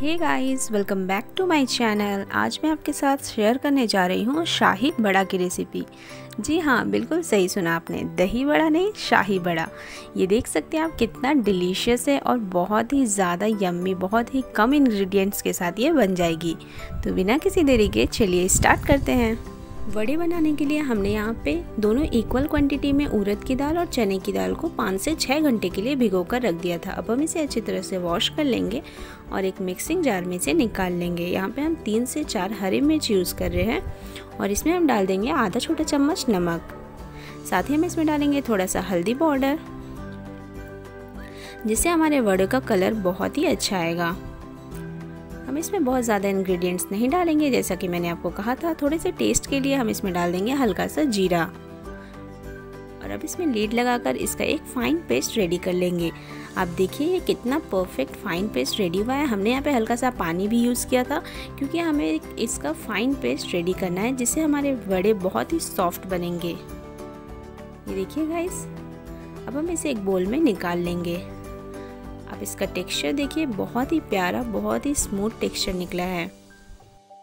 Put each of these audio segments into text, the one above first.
Hey guys, welcome back to my channel. आज मैं आपके साथ शेयर करने जा रही हूँ शाही बड़ा की रेसिपी। जी हाँ, बिल्कुल सही सुना आपने, दही बड़ा नहीं, शाही बड़ा। ये देख सकते हैं आप कितना डिलीशियस है और बहुत ही ज़्यादा यम्मी, बहुत ही कम इंग्रेडिएंट्स के साथ ये बन जाएगी। तो बिना किसी देरी के चलिए स्टार्ट करते हैं। वड़े बनाने के लिए हमने यहाँ पे दोनों इक्वल क्वांटिटी में उड़द की दाल और चने की दाल को 5 से 6 घंटे के लिए भिगो कर रख दिया था। अब हम इसे अच्छी तरह से वॉश कर लेंगे और एक मिक्सिंग जार में से निकाल लेंगे। यहाँ पे हम 3 से 4 हरी मिर्च यूज़ कर रहे हैं और इसमें हम डाल देंगे आधा छोटा चम्मच नमक। साथ ही हम इसमें डालेंगे थोड़ा सा हल्दी पाउडर, जिससे हमारे वड़े का कलर बहुत ही अच्छा आएगा। हम इसमें बहुत ज़्यादा इंग्रेडिएंट्स नहीं डालेंगे, जैसा कि मैंने आपको कहा था। थोड़े से टेस्ट के लिए हम इसमें डाल देंगे हल्का सा जीरा। और अब इसमें लीड लगाकर इसका एक फ़ाइन पेस्ट रेडी कर लेंगे। आप देखिए ये कितना परफेक्ट फ़ाइन पेस्ट रेडी हुआ है। हमने यहाँ पे हल्का सा पानी भी यूज़ किया था, क्योंकि हमें इसका फ़ाइन पेस्ट रेडी करना है, जिससे हमारे वड़े बहुत ही सॉफ्ट बनेंगे। ये देखिए गाइस, अब हम इसे एक बोल में निकाल लेंगे। आप इसका टेक्सचर देखिए, बहुत ही प्यारा, बहुत ही स्मूथ टेक्सचर निकला है।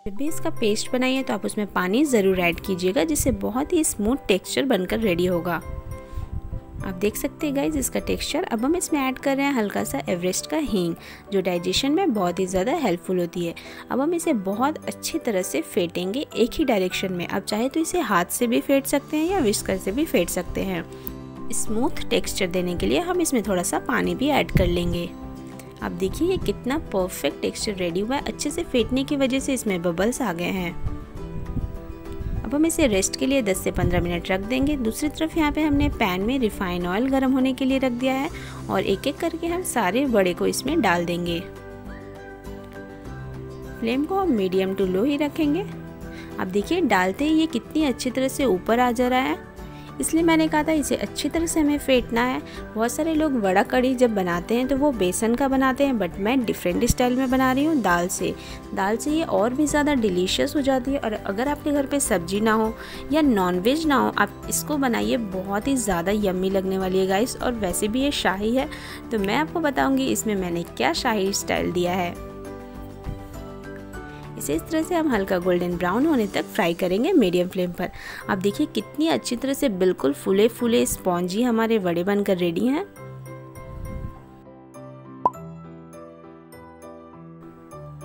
जब भी इसका पेस्ट बनाइए तो आप उसमें पानी ज़रूर ऐड कीजिएगा, जिससे बहुत ही स्मूथ टेक्सचर बनकर रेडी होगा। आप देख सकते हैं गाइज इसका टेक्सचर। अब हम इसमें ऐड कर रहे हैं हल्का सा एवरेस्ट का हींग, जो डाइजेशन में बहुत ही ज़्यादा हेल्पफुल होती है। अब हम इसे बहुत अच्छी तरह से फेंटेंगे एक ही डायरेक्शन में। आप चाहे तो इसे हाथ से भी फेंट सकते हैं या विस्कर से भी फेंट सकते हैं। स्मूथ टेक्सचर देने के लिए हम इसमें थोड़ा सा पानी भी ऐड कर लेंगे। आप देखिए ये कितना परफेक्ट टेक्सचर रेडी हुआ है। अच्छे से फेंटने की वजह से इसमें बबल्स आ गए हैं। अब हम इसे रेस्ट के लिए 10 से 15 मिनट रख देंगे। दूसरी तरफ यहाँ पे हमने पैन में रिफाइन ऑयल गर्म होने के लिए रख दिया है और एक एक करके हम सारे वड़े को इसमें डाल देंगे। फ्लेम को हम मीडियम टू लो ही रखेंगे। आप देखिए डालते ही ये कितनी अच्छी तरह से ऊपर आ जा रहा है, इसलिए मैंने कहा था इसे अच्छी तरह से हमें फेंटना है। बहुत सारे लोग वड़ा कड़ी जब बनाते हैं तो वो बेसन का बनाते हैं, बट मैं डिफरेंट स्टाइल में बना रही हूँ दाल से। दाल से ये और भी ज़्यादा डिलीशियस हो जाती है। और अगर आपके घर पे सब्जी ना हो या नॉनवेज ना हो, आप इसको बनाइए, बहुत ही ज़्यादा यम्मी लगने वाली है गाइस। और वैसे भी ये शाही है, तो मैं आपको बताऊँगी इसमें मैंने क्या शाही स्टाइल दिया है। इसे इस तरह से हम हल्का गोल्डन ब्राउन होने तक फ्राई करेंगे मीडियम फ्लेम पर। आप देखिए कितनी अच्छी तरह से बिल्कुल फूले फूले स्पॉन्जी हमारे वड़े बनकर रेडी हैं।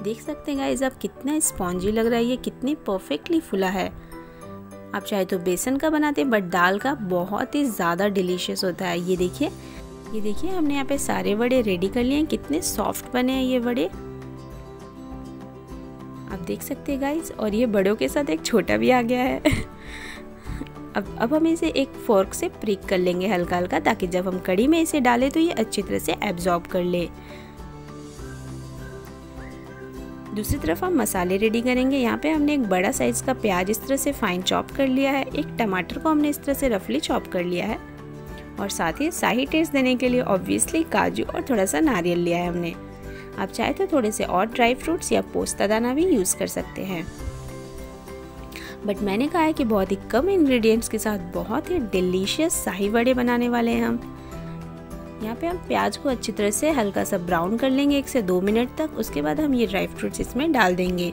देख सकते हैं गाइस आप कितना स्पॉन्जी लग रहा है, ये कितने परफेक्टली फूला है। आप चाहे तो बेसन का बनाते हैं, बट दाल का बहुत ही ज़्यादा डिलीशियस होता है। ये देखिए हमने यहाँ पे सारे वड़े रेडी कर लिए हैं। कितने सॉफ्ट बने हैं ये वड़े, आप देख सकते हैं गाइस। और ये बड़ों के साथ एक छोटा भी आ गया है। अब हम इसे एक फोर्क से प्रिक कर लेंगे हल्का हल्का, ताकि जब हम कड़ी में इसे डालें तो ये अच्छी तरह से एब्जॉर्ब कर ले। दूसरी तरफ हम मसाले रेडी करेंगे। यहाँ पे हमने एक बड़ा साइज़ का प्याज इस तरह से फाइन चॉप कर लिया है। एक टमाटर को हमने इस तरह से रफली चॉप कर लिया है। और साथ ही टेस्ट देने के लिए ऑब्वियसली काजू और थोड़ा सा नारियल लिया है हमने। आप चाहे तो थोड़े से और ड्राई फ्रूट्स या पोस्ता दाना भी यूज़ कर सकते हैं, बट मैंने कहा है कि बहुत ही कम इंग्रेडिएंट्स के साथ बहुत ही डिलीशियस शाही वड़े बनाने वाले हैं हम। यहाँ पे हम प्याज को अच्छी तरह से हल्का सा ब्राउन कर लेंगे 1 से 2 मिनट तक। उसके बाद हम ये ड्राई फ्रूट्स इसमें डाल देंगे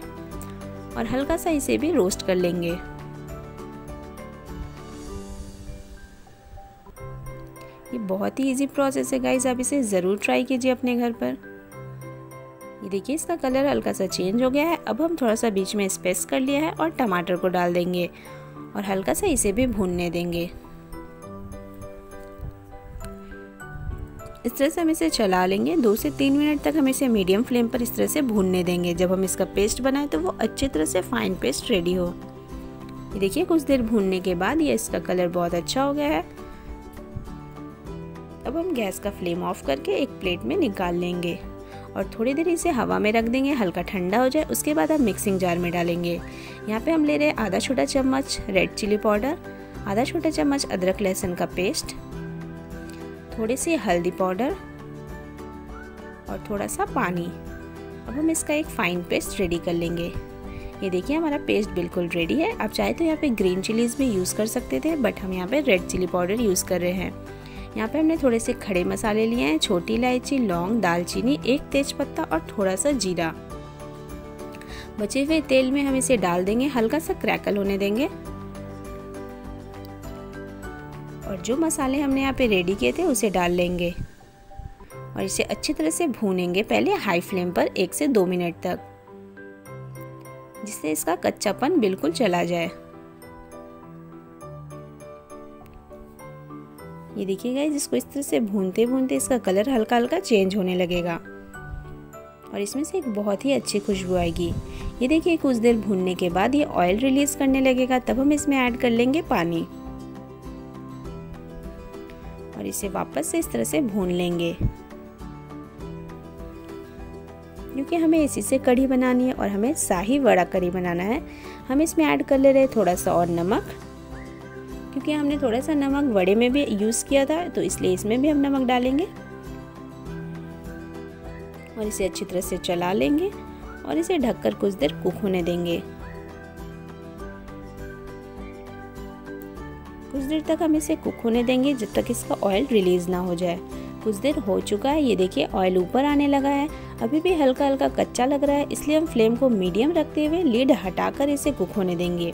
और हल्का सा इसे भी रोस्ट कर लेंगे। ये बहुत ही ईजी प्रोसेस है गाइज, आप इसे ज़रूर ट्राई कीजिए अपने घर पर। ये देखिए इसका कलर हल्का सा चेंज हो गया है। अब हम थोड़ा सा बीच में स्पेस कर लिया है और टमाटर को डाल देंगे और हल्का सा इसे भी भूनने देंगे। इस तरह से हम इसे चला लेंगे। 2 से 3 मिनट तक हम इसे मीडियम फ्लेम पर इस तरह से भूनने देंगे। जब हम इसका पेस्ट बनाएं तो वो अच्छी तरह से फाइन पेस्ट रेडी हो। ये देखिए कुछ देर भूनने के बाद ये इसका कलर बहुत अच्छा हो गया है। अब हम गैस का फ्लेम ऑफ करके एक प्लेट में निकाल लेंगे और थोड़ी देर इसे हवा में रख देंगे, हल्का ठंडा हो जाए। उसके बाद हम मिक्सिंग जार में डालेंगे। यहाँ पे हम ले रहे हैं आधा छोटा चम्मच रेड चिली पाउडर, आधा छोटा चम्मच अदरक लहसुन का पेस्ट, थोड़ी सी हल्दी पाउडर और थोड़ा सा पानी। अब हम इसका एक फाइन पेस्ट रेडी कर लेंगे। ये देखिए हमारा पेस्ट बिल्कुल रेडी है। आप चाहे तो यहाँ पे ग्रीन चिलीज़ भी यूज़ कर सकते थे, बट हम यहाँ पे रेड चिली पाउडर यूज़ कर रहे हैं। यहाँ पे हमने थोड़े से खड़े मसाले लिए हैं, छोटी इलायची, लौंग, दालचीनी, एक तेज पत्ता और थोड़ा सा जीरा। बचे हुए तेल में हम इसे डाल देंगे, हल्का सा क्रैकल होने देंगे। और जो मसाले हमने यहाँ पे रेडी किए थे उसे डाल लेंगे और इसे अच्छी तरह से भूनेंगे, पहले हाई फ्लेम पर 1 से 2 मिनट तक, जिससे इसका कच्चापन बिल्कुल चला जाए। ये देखिए गाइस, इसको इस तरह से भूनते भूनते इसका कलर हल्का हल्का चेंज होने लगेगा और इसमें से एक बहुत ही अच्छी खुशबू आएगी। ये देखिए कुछ देर भूनने के बाद ये ऑयल रिलीज करने लगेगा, तब हम इसमें ऐड कर लेंगे पानी और इसे वापस से इस तरह से भून लेंगे, क्योंकि हमें इसी से कढ़ी बनानी है और हमें शाही वड़ा कढ़ी बनाना है। हम इसमें ऐड कर ले रहे हैं थोड़ा सा और नमक, क्योंकि हमने थोड़ा सा नमक वड़े में भी यूज़ किया था तो इसलिए इसमें भी हम नमक डालेंगे और इसे अच्छी तरह से चला लेंगे और इसे ढककर कुछ देर कुक होने देंगे। कुछ देर तक हम इसे कुक होने देंगे जब तक इसका ऑयल रिलीज़ ना हो जाए। कुछ देर हो चुका है, ये देखिए ऑयल ऊपर आने लगा है। अभी भी हल्का हल्का कच्चा लग रहा है, इसलिए हम फ्लेम को मीडियम रखते हुए लीड हटाकर इसे कुक होने देंगे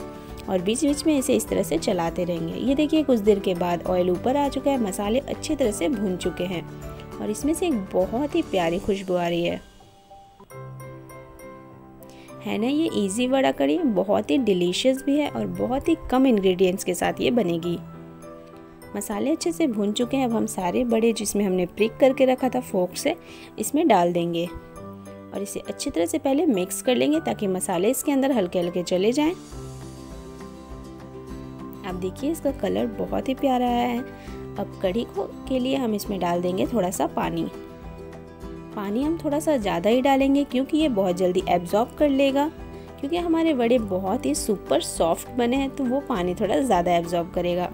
और बीच बीच में इसे इस तरह से चलाते रहेंगे। ये देखिए कुछ देर के बाद ऑयल ऊपर आ चुका है, मसाले अच्छी तरह से भून चुके हैं और इसमें से एक बहुत ही प्यारी खुशबू आ रही है ना। ये इजी वड़ा कढ़ी बहुत ही डिलीशियस भी है और बहुत ही कम इंग्रेडिएंट्स के साथ ये बनेगी। मसाले अच्छे से भून चुके हैं, अब हम सारे बड़े जिसमें हमने प्रिक करके रखा था फोर्क से इसमें डाल देंगे और इसे अच्छी तरह से पहले मिक्स कर लेंगे ताकि मसाले इसके अंदर हल्के हल्के चले जाएँ। आप देखिए इसका कलर बहुत ही प्यारा है। अब कढ़ी को के लिए हम इसमें डाल देंगे थोड़ा सा पानी। पानी हम थोड़ा सा ज़्यादा ही डालेंगे क्योंकि ये बहुत जल्दी एब्जॉर्ब कर लेगा, क्योंकि हमारे वड़े बहुत ही सुपर सॉफ्ट बने हैं तो वो पानी थोड़ा ज़्यादा एब्जॉर्ब करेगा।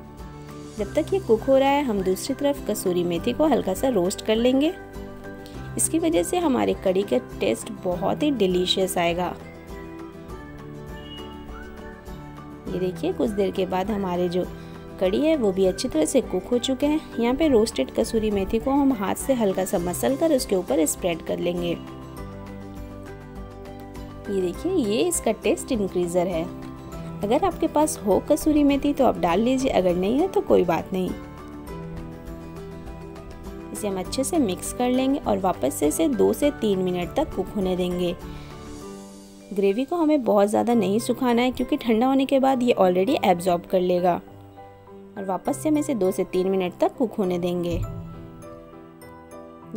जब तक ये कुक हो रहा है हम दूसरी तरफ कसूरी मेथी को हल्का सा रोस्ट कर लेंगे, इसकी वजह से हमारे कढ़ी का टेस्ट बहुत ही डिलीशियस आएगा। ये देखिए कुछ देर के बाद हमारे जो कढ़ी है वो भी अच्छी तरह से कुक हो चुके हैं। यहाँ पे रोस्टेड कसूरी मेथी को हम हाथ से हल्का सा मसल कर उसके ऊपर स्प्रेड कर लेंगे। ये देखिए ये इसका टेस्ट इंक्रीज़र है। अगर आपके पास हो कसूरी मेथी तो आप डाल लीजिए, अगर नहीं है तो कोई बात नहीं। इसे हम अच्छे से मिक्स कर लेंगे और वापस से इसे 2 से 3 मिनट तक कुक होने देंगे। ग्रेवी को हमें बहुत ज़्यादा नहीं सुखाना है क्योंकि ठंडा होने के बाद ये ऑलरेडी एब्जॉर्ब कर लेगा और वापस से हम इसे 2 से 3 मिनट तक कुक होने देंगे।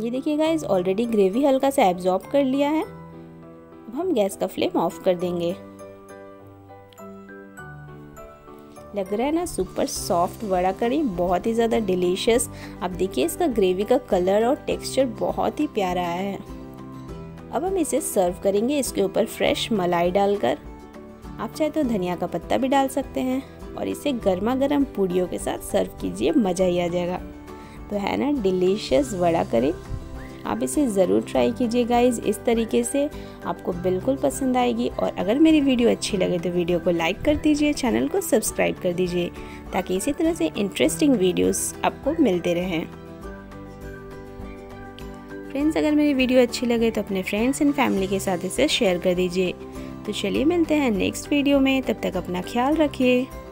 ये देखिए गाइस ऑलरेडी ग्रेवी हल्का सा एब्जॉर्ब कर लिया है। अब हम गैस का फ्लेम ऑफ कर देंगे। लग रहा है ना सुपर सॉफ्ट वड़ा कढ़ी, बहुत ही ज़्यादा डिलीशियस। आप देखिए इसका ग्रेवी का कलर और टेक्स्चर बहुत ही प्यारा आया है। अब हम इसे सर्व करेंगे इसके ऊपर फ्रेश मलाई डालकर। आप चाहे तो धनिया का पत्ता भी डाल सकते हैं और इसे गर्मा गर्म पूड़ियों के साथ सर्व कीजिए, मज़ा ही आ जाएगा। तो है ना डिलीशियस वड़ा करी, आप इसे ज़रूर ट्राई कीजिए गाइज़। इस तरीके से आपको बिल्कुल पसंद आएगी और अगर मेरी वीडियो अच्छी लगे तो वीडियो को लाइक कर दीजिए, चैनल को सब्सक्राइब कर दीजिए ताकि इसी तरह से इंटरेस्टिंग वीडियोज़ आपको मिलते रहें। फ्रेंड्स अगर मेरी वीडियो अच्छी लगे तो अपने फ्रेंड्स एंड फैमिली के साथ इसे शेयर कर दीजिए। तो चलिए मिलते हैं नेक्स्ट वीडियो में, तब तक अपना ख्याल रखिए।